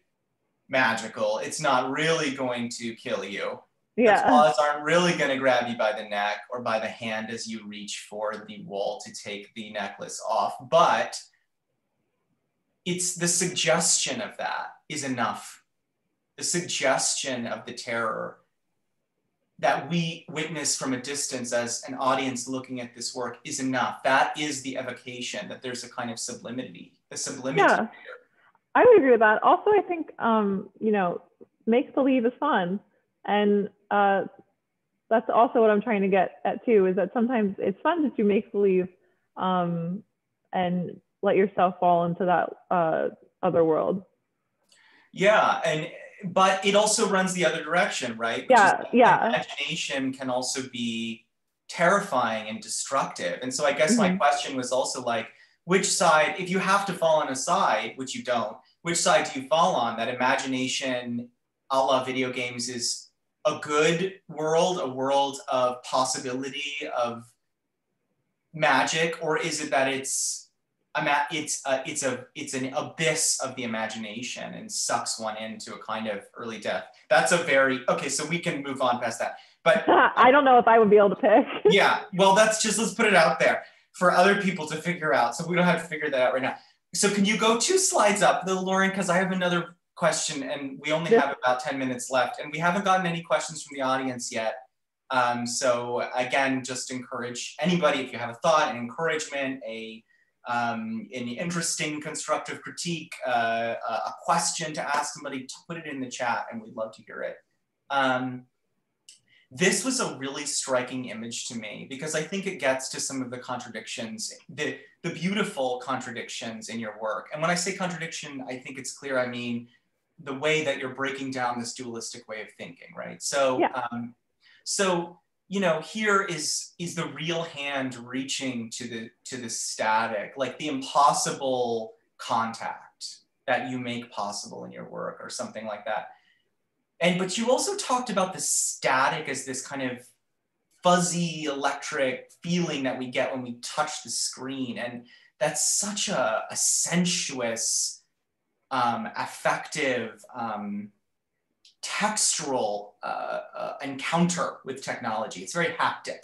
magical. It's not really going to kill you. Yeah. The claws aren't really going to grab you by the neck or by the hand as you reach for the wall to take the necklace off. But it's the suggestion of that is enough. The suggestion of the terror that we witness from a distance as an audience looking at this work is enough. That is the evocation, that there's a kind of sublimity, the sublimity here. I would agree with that. Also, I think, you know, make-believe is fun. And that's also what I'm trying to get at too, is that sometimes it's fun to do make-believe and let yourself fall into that other world. Yeah, but it also runs the other direction, right? Which is imagination can also be terrifying and destructive. And so I guess my question was also like, which side, if you have to fall on a side, which you don't, which side do you fall on? That imagination a la video games is a good world, a world of possibility, of magic, or is it that it's it's an abyss of the imagination and sucks one into a kind of early death. That's a very, okay, so we can move on past that. But I don't know if I would be able to pick. Yeah, well, that's just, let's put it out there for other people to figure out. So we don't have to figure that out right now. So can you go 2 slides up, though, Lauren, because I have another question and we only have about 10 minutes left and we haven't gotten any questions from the audience yet. So again, just encourage anybody, if you have a thought, an encouragement, an interesting constructive critique, a question to ask somebody, to put it in the chat and we'd love to hear it. This was a really striking image to me because I think it gets to some of the contradictions, the beautiful contradictions in your work. And when I say contradiction, I think it's clear, I mean, the way that you're breaking down this dualistic way of thinking, right? So, yeah. So you know, here is the real hand reaching to the static, like the impossible contact that you make possible in your work or something like that. But you also talked about the static as this kind of fuzzy electric feeling that we get when we touch the screen. And that's such a sensuous, affective, textural encounter with technology. It's very haptic.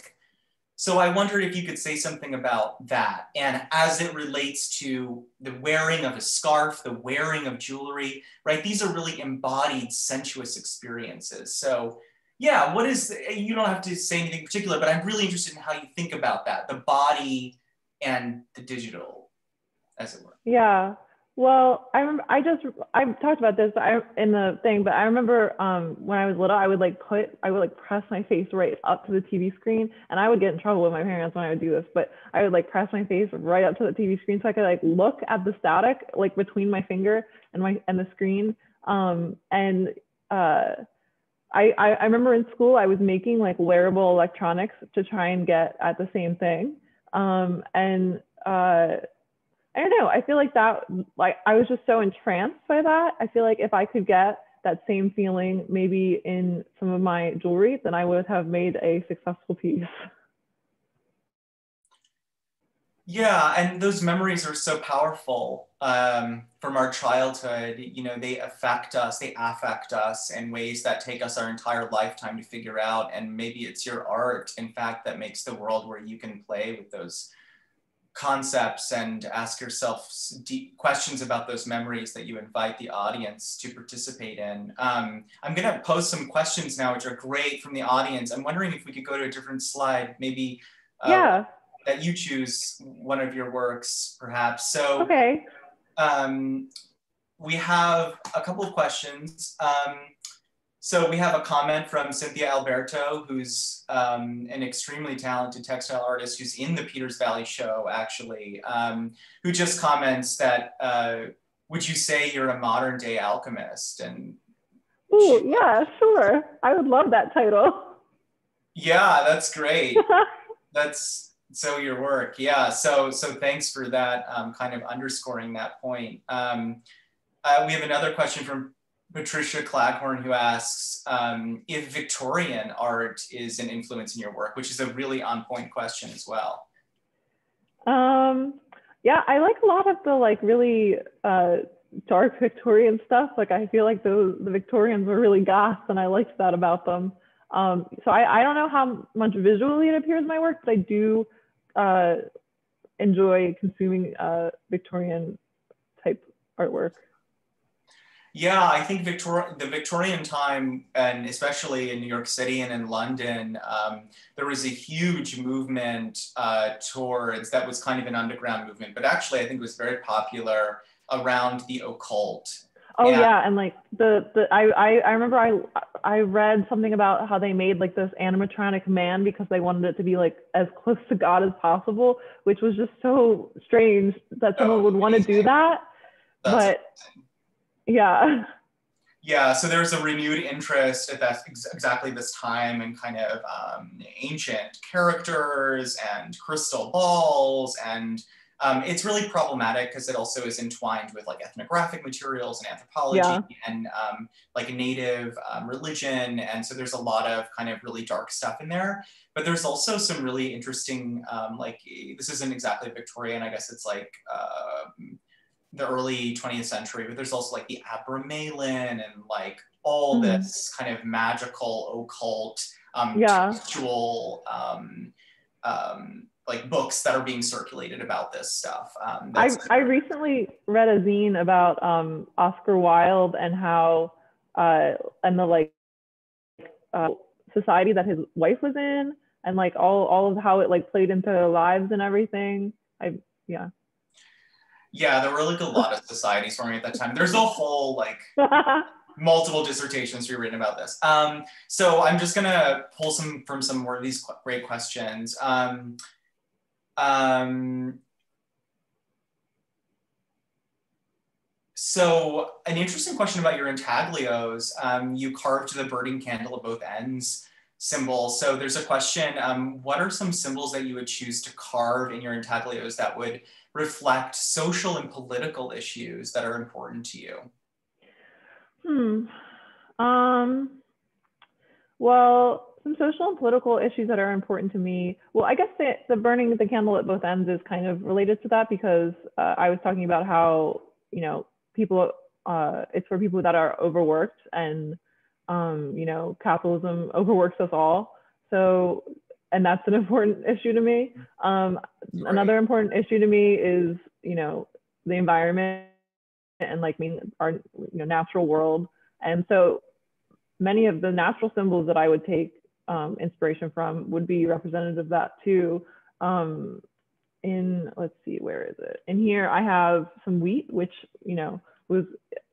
So I wondered if you could say something about that. And as it relates to the wearing of a scarf, the wearing of jewelry, right? These are really embodied sensuous experiences. So yeah, what is, you don't have to say anything particular, but I'm really interested in how you think about that, the body and the digital, as it were. Yeah. Well, I've talked about this in the thing, but I remember when I was little, I would press my face right up to the TV screen, and I would get in trouble with my parents when I would do this, but I would press my face right up to the TV screen so I could look at the static, between my finger and the screen. I remember in school, I was making wearable electronics to try and get at the same thing. I don't know. I feel like I was just so entranced by that. I feel like if I could get that same feeling maybe in some of my jewelry, then I would have made a successful piece. Yeah, and those memories are so powerful from our childhood. You know, they affect us, they affect us in ways that take us our entire lifetime to figure out. And maybe it's your art, in fact, that makes the world where you can play with those concepts and ask yourself deep questions about those memories that you invite the audience to participate in. I'm going to post some questions now, which are great from the audience. I'm wondering if we could go to a different slide, maybe that you choose one of your works, perhaps. So okay. We have a couple of questions. So we have a comment from Cynthia Alberto, who's an extremely talented textile artist who's in the Peters Valley show, actually, who just comments that, would you say you're a modern day alchemist? And ooh, yeah, sure. I would love that title. Yeah, that's great. That's so your work. Yeah, so thanks for that kind of underscoring that point. We have another question from Patricia Claghorn, who asks if Victorian art is an influence in your work, which is a really on point question as well. Yeah, I like a lot of the really dark Victorian stuff. I feel the Victorians were really goth and I liked that about them. So I don't know how much visually it appears in my work, but I do enjoy consuming Victorian type artwork. Yeah, I think the Victorian time, and especially in New York City and in London, there was a huge movement towards, that was kind of an underground movement, but actually I think it was very popular around the occult. Oh and yeah, and I remember I read something about how they made this animatronic man because they wanted it to be as close to God as possible, which was just so strange that someone would want to do that. Yeah, so there's a renewed interest at that exactly this time in kind of ancient characters and crystal balls and It's really problematic because it also is entwined with like ethnographic materials and anthropology and like native religion. And so there's a lot of kind of really dark stuff in there, but there's also some really interesting, like this isn't exactly Victorian, I guess it's like the early 20th century, but there's also like the Abramelin and like all this kind of magical, occult, textual, like books that are being circulated about this stuff. I recently read a zine about Oscar Wilde and how, and the like society that his wife was in and like all of how it like played into their lives and everything. Yeah, there were like a lot of societies forming at that time. There's a whole like, multiple dissertations rewritten about this. So I'm just gonna pull some from some more of these great questions. So an interesting question about your intaglios. You carved the burning candle at both ends symbol. So there's a question, what are some symbols that you would choose to carve in your intaglios that would reflect social and political issues that are important to you? Well, some social and political issues that are important to me. Well, I guess the burning of the candle at both ends is kind of related to that because I was talking about how, you know, people, it's for people that are overworked and, you know, capitalism overworks us all. So, and that's an important issue to me. Another important issue to me is, you know, the environment and like our natural world. And so many of the natural symbols that I would take inspiration from would be representative of that too. Let's see, where is it? In here I have some wheat, which, you know,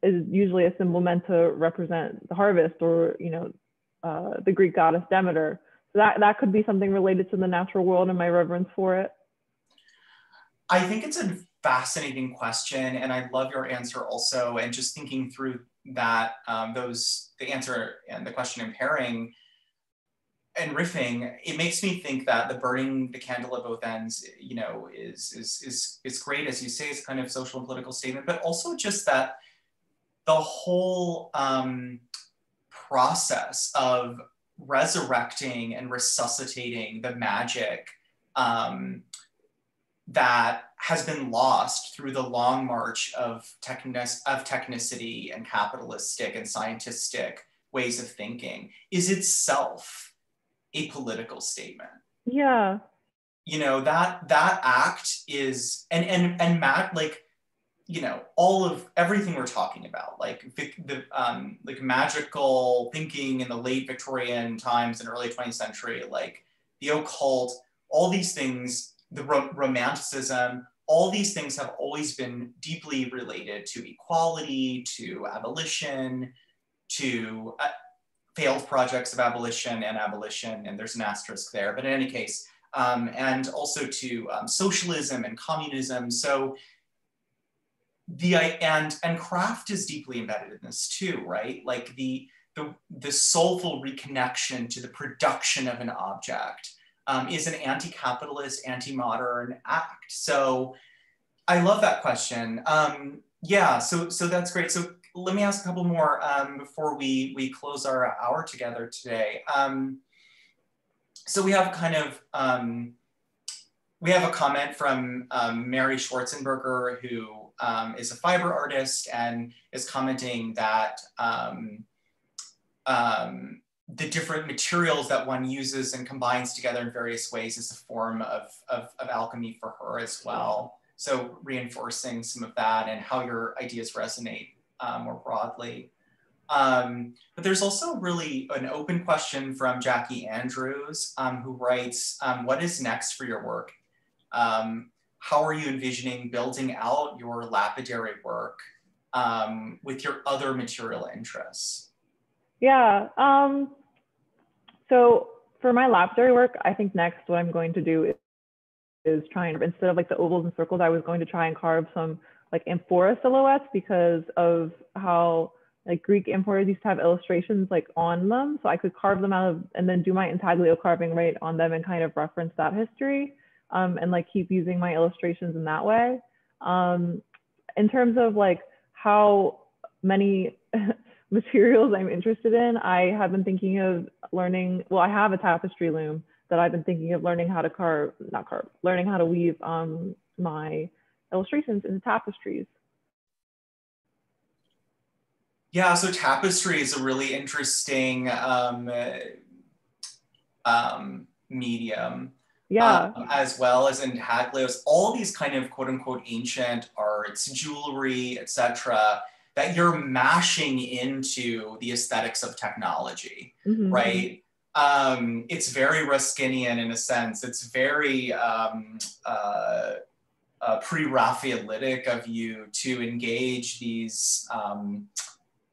is usually a symbol meant to represent the harvest or, you know, the Greek goddess Demeter. So that could be something related to the natural world and my reverence for it. I think it's a fascinating question, and I love your answer also, and just thinking through that, the answer and the question and pairing and riffing, it makes me think that the burning the candle at both ends, you know, is great, as you say, it's kind of social and political statement, but also just that the whole process of resurrecting and resuscitating the magic that has been lost through the long march of technicity and capitalistic and scientistic ways of thinking is itself a political statement. Yeah. You know, that act is, and Matt, like, you know, all of everything we're talking about, like the magical thinking in the late Victorian times and early 20th century, like the occult, all these things, the romanticism, all these things have always been deeply related to equality, to abolition, to failed projects of abolition, and there's an asterisk there, but in any case, and also to socialism and communism. So and craft is deeply embedded in this too, right? Like the soulful reconnection to the production of an object is an anti-capitalist, anti-modern act. So I love that question. Yeah, so that's great. So let me ask a couple more before we close our hour together today. So we have kind of, we have a comment from Mary Schwarzenberger, who is a fiber artist and is commenting that the different materials that one uses and combines together in various ways is a form of alchemy for her as well. So reinforcing some of that and how your ideas resonate more broadly. But there's also really an open question from Jackie Andrews, who writes, what is next for your work? How are you envisioning building out your lapidary work with your other material interests? Yeah. So for my lapidary work, I think next what I'm going to do is try and, instead of like the ovals and circles, I was going to try and carve some like amphora silhouettes because of how like Greek amphoras used to have illustrations like on them. So I could carve them out of, and then do my intaglio carving right on them and kind of reference that history. and like keep using my illustrations in that way. In terms of like how many materials I'm interested in, I have been thinking of learning, well, I have a tapestry loom that I've been thinking of learning how to carve, learning how to weave my illustrations into tapestries. Yeah, so tapestry is a really interesting medium. Yeah. As well as in taglios, all these kind of quote unquote ancient arts, jewelry, etc., that you're mashing into the aesthetics of technology, mm-hmm. right? It's very Ruskinian in a sense. It's very pre-Raphaelitic of you to engage these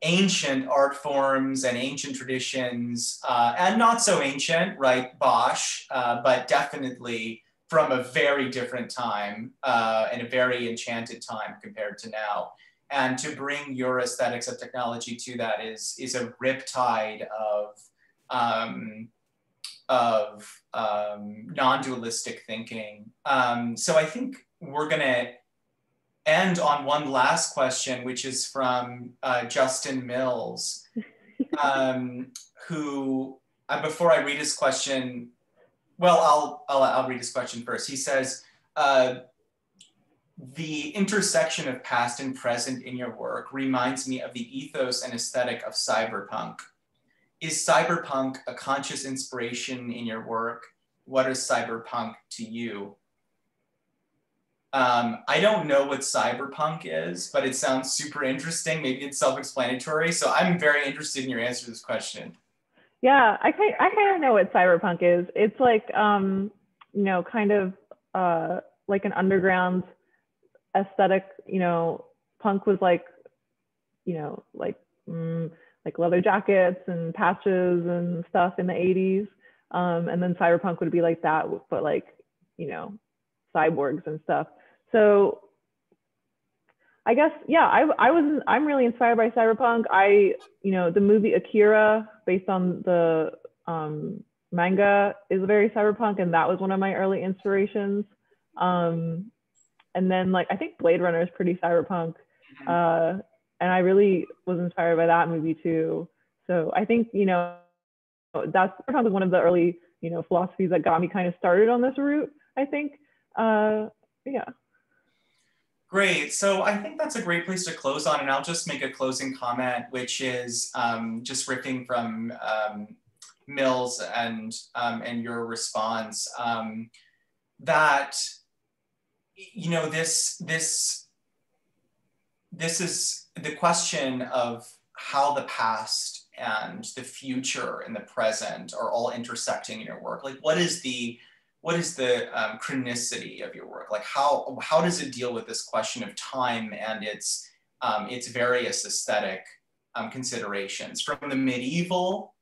ancient art forms and ancient traditions, and not so ancient, right, Bosch, but definitely from a very different time and a very enchanted time compared to now. And to bring your aesthetics of technology to that is a riptide of non-dualistic thinking. So I think we're gonna end on one last question, which is from Justin Mills, who, before I read his question, well, I'll read his question first. He says, the intersection of past and present in your work reminds me of the ethos and aesthetic of cyberpunk. Is cyberpunk a conscious inspiration in your work? What is cyberpunk to you? I don't know what cyberpunk is, but it sounds super interesting. Maybe it's self-explanatory. So I'm very interested in your answer to this question. Yeah, I kind of know what cyberpunk is. It's like, you know, kind of like an underground aesthetic. You know, punk was like, you know, like leather jackets and patches and stuff in the 80s. And then cyberpunk would be like that, but like, you know, cyborgs and stuff. So I guess, yeah, I'm really inspired by cyberpunk. You know, the movie Akira, based on the manga, is very cyberpunk, and that was one of my early inspirations. And then like, I think Blade Runner is pretty cyberpunk. And I really was inspired by that movie too. So I think, you know, that's probably one of the early, you know, philosophies that got me kind of started on this route, I think. Yeah. Great. So I think that's a great place to close on. And I'll just make a closing comment, which is just riffing from Mills and your response, that, you know, this is the question of how the past and the future and the present are all intersecting in your work. Like, what is the chronicity of your work? Like, how does it deal with this question of time and its various aesthetic considerations, from the medieval,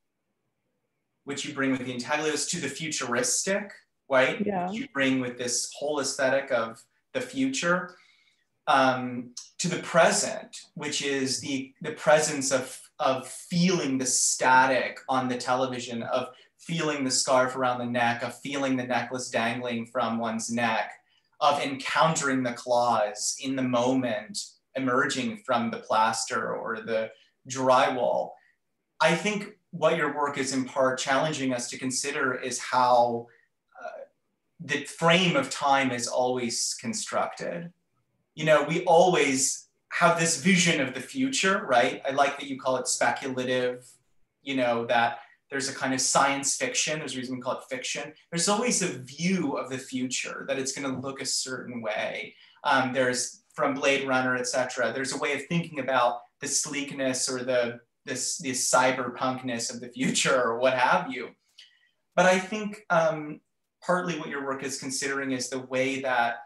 which you bring with the intaglios, to the futuristic, right? Yeah. Which you bring with this whole aesthetic of the future. To the present, which is the presence of feeling the static on the television, of feeling the scarf around the neck, of feeling the necklace dangling from one's neck, of encountering the claws in the moment emerging from the plaster or the drywall. I think what your work is in part challenging us to consider is how the frame of time is always constructed. You know, we always have this vision of the future, right? I like that you call it speculative, you know, that there's a kind of science fiction, there's a reason we call it fiction. There's always a view of the future that it's gonna look a certain way. There's, from Blade Runner, et cetera, there's a way of thinking about the sleekness or the cyberpunkness of the future or what have you. But I think partly what your work is considering is the way that,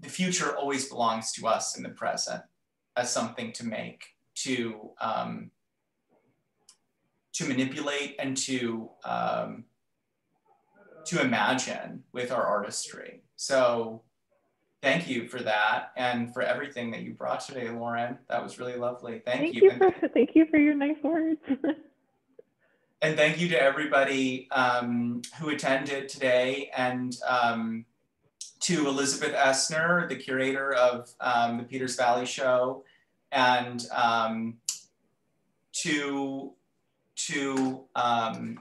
the future always belongs to us in the present as something to make, to manipulate, and to imagine with our artistry. So thank you for that and for everything that you brought today, Lauren. That was really lovely. Thank you. Thank you for your nice words. And thank you to everybody who attended today, and to Elizabeth Esner, the curator of the Peters Valley show, and to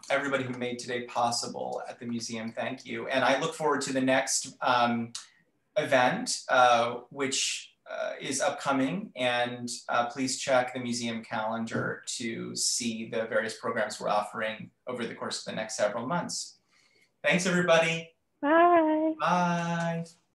everybody who made today possible at the museum, thank you. And I look forward to the next event, which is upcoming, and please check the museum calendar to see the various programs we're offering over the course of the next several months. Thanks, everybody. Bye. Bye.